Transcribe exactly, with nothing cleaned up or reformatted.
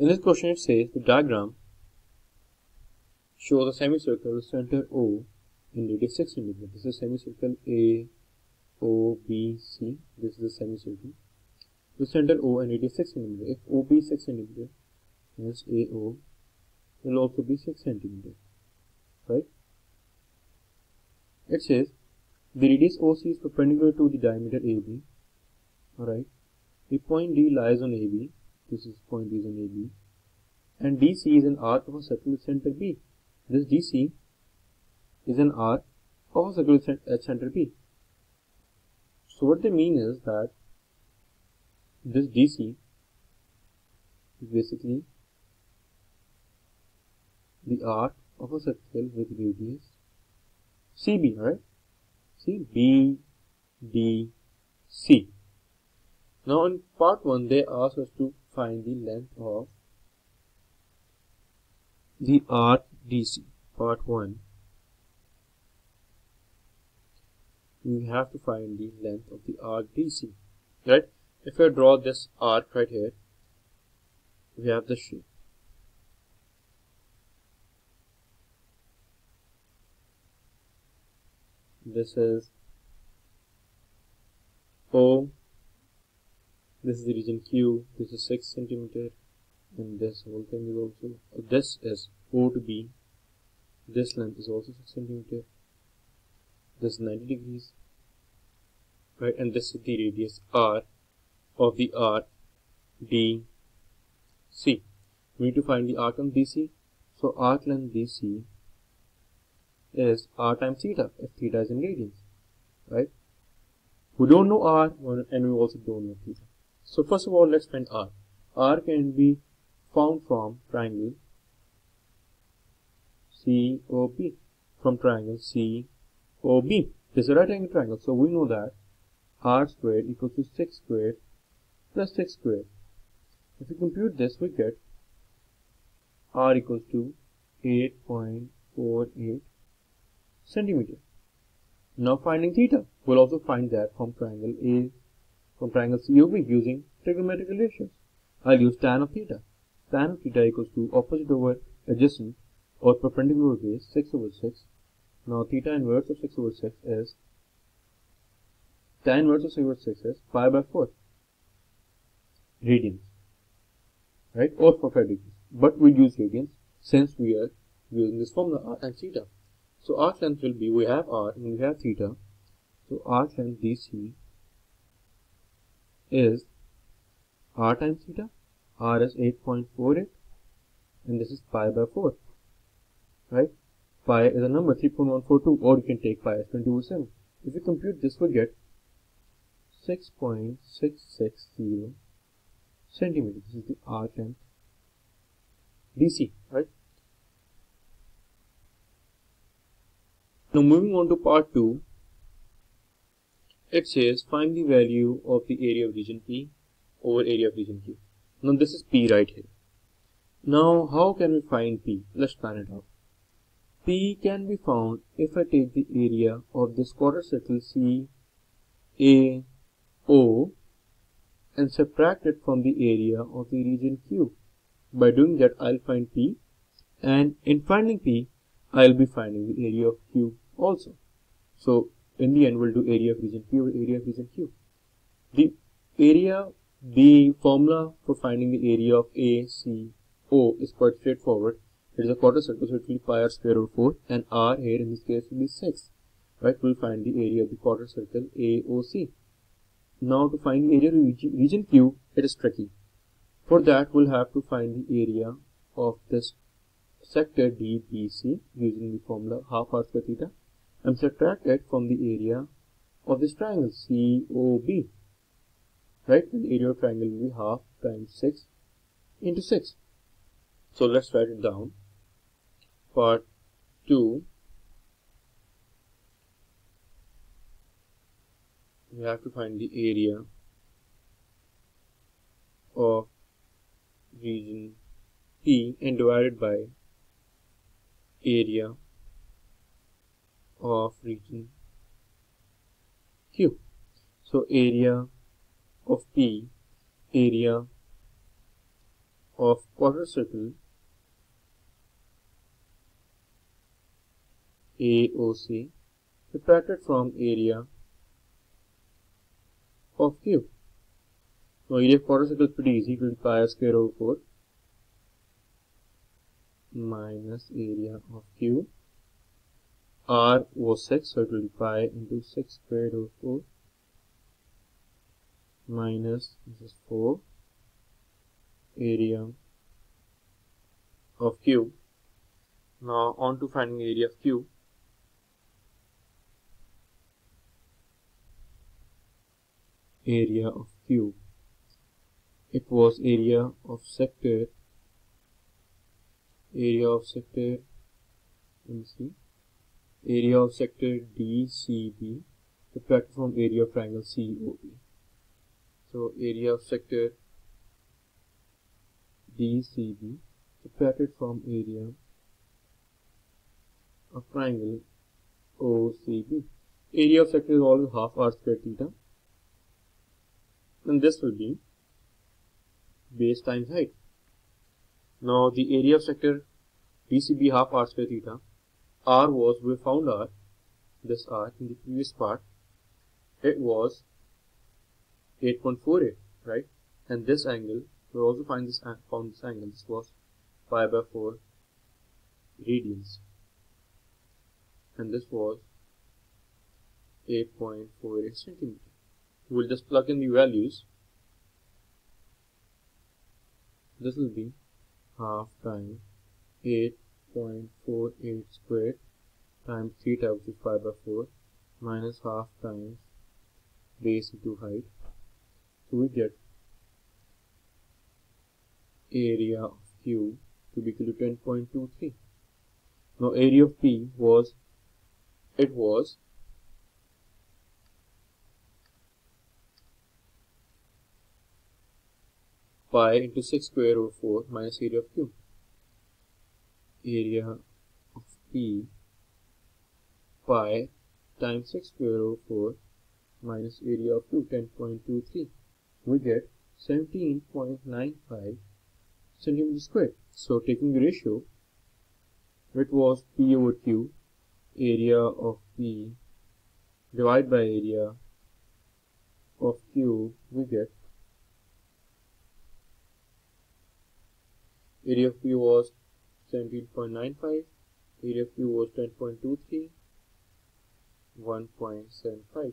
In this question, it says the diagram shows a semicircle with center O in radius six centimeters. This is semicircle A, O, B, C. This is the semicircle with center O and radius six centimeters. If O be six centimeters, hence A O will also be six centimeters. Right? It says the radius O C is perpendicular to the diameter A B. Alright. The point D lies on A B. This is point D is on A B. And D C is an arc of a circle with center B. This D C is an arc of a circle at center B. So what they mean is that this D C is basically the arc of a circle with radius C B, right? See, B, D, C. Now in part one, they asked us to find the length of the arc D C. Part one, we have to find the length of the arc D C, right? If I draw this arc right here, we have the shape. This is O, this is the region Q, this is six centimeters, and this whole thing is also, this is O to B, this length is also six centimeters, this is ninety degrees, right, and this is the radius R of the arc D C. We need to find the arc on D C, so arc length D C is R times theta, if theta is in radians, right? We don't know R, and we also don't know theta. So first of all, let's find R. R can be found from triangle C O B, from triangle C O B. This is a right angle triangle, so we know that R squared equals to six squared plus six squared. If we compute this, we get R equals to eight point four eight centimeters. Now finding theta, we'll also find that from triangle A, from triangle C O B using trigonometric relations. I'll use tan of theta. Tan of theta equals to opposite over adjacent or perpendicular base six over six. Now theta inverse of six over six is tan inverse of six over six is pi by four radians, right? Or for five degrees. But we use radians since we are using this formula R times theta. So arc length will be, we have R and we have theta, so arc length D C is R times theta, R is eight point four eight, and this is pi by four, right? Pi is a number three point one four two, or you can take pi as twenty over seven. If you compute this, we get six point six six zero centimeters. This is the arc length D C, right? Now moving on to part two, it says find the value of the area of region P over area of region Q. Now this is P right here. Now how can we find P? Let's plan it out. P can be found if I take the area of this quarter circle C, A, O and subtract it from the area of the region Q. By doing that, I'll find P, and in finding P, I'll be finding the area of Q also. So in the end, we'll do area of region P over area of region Q. The area, the formula for finding the area of A, C, O is quite straightforward. It is a quarter circle, so it will be pi r square over four, and R here in this case will be six. Right, we'll find the area of the quarter circle A O C. Now to find the area of region Q, it is tricky. For that, we'll have to find the area of this sector D B C using the formula half r square theta, and subtract it from the area of this triangle C O B, right? And the area of triangle will be half times six into six. So let's write it down. Part two, we have to find the area of region P and divided by area of region Q. So area of P, area of quadricycle A O C subtracted from area of cube. So area of quadricycle is pretty easy. It will be pi square over four minus area of cube. R was six, so it will be pi into six squared over four minus this is four area of cube. Now on to finding area of cube. Area of cube. It was area of sector. Area of sector. Let me see. Area of sector D C B subtracted from area of triangle C O B. So area of sector D C B subtracted from area of triangle O C B. Area of sector is always half r squared theta. And this will be base times height. Now the area of sector D C B half r square theta. R was, we found R, this R in the previous part, it was eight point four eight, right? And this angle, we also find this found this angle, this was pi by four radians. And this was eight point four eight centimeters. We'll just plug in the values. This will be half times eight point four eight squared times theta, which is pi by four, minus half times base into height. So we get area of Q to be equal to ten point two three. Now area of P was, it was pi into six square over four minus area of Q. Area of P pi times six square over four minus area of Q, ten point two three. We get seventeen point nine five centimeters squared. So taking the ratio, it was P over Q, area of P divided by area of Q, we get area of P was seventeen point nine five, area of Q was ten point two three, one point seven five.